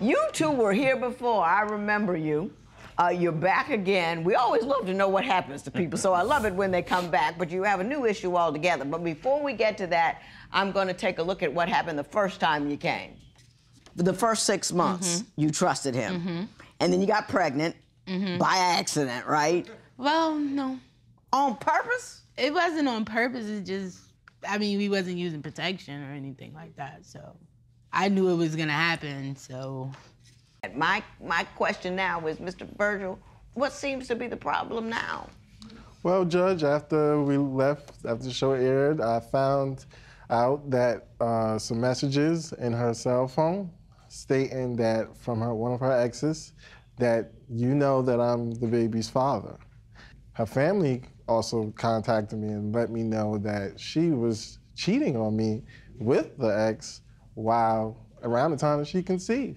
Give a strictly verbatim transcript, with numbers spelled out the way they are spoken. You two were here before. I remember you. Uh, you're back again. We always love to know what happens to people, so I love it when they come back, but you have a new issue altogether. But before we get to that, I'm going to take a look at what happened the first time you came. The first six months, mm-hmm. you trusted him. Mm-hmm. And then you got pregnant mm-hmm. by accident, right? Well, no. On purpose? It wasn't on purpose. It just, I mean, we wasn't using protection or anything like that, so I knew it was going to happen, so... My, my question now is, Mister Virgil, what seems to be the problem now? Well, Judge, after we left, after the show aired, I found out that uh, some messages in her cell phone stating that from her, one of her exes, that you know that I'm the baby's father. Her family also contacted me and let me know that she was cheating on me with the ex while around the time that she conceived.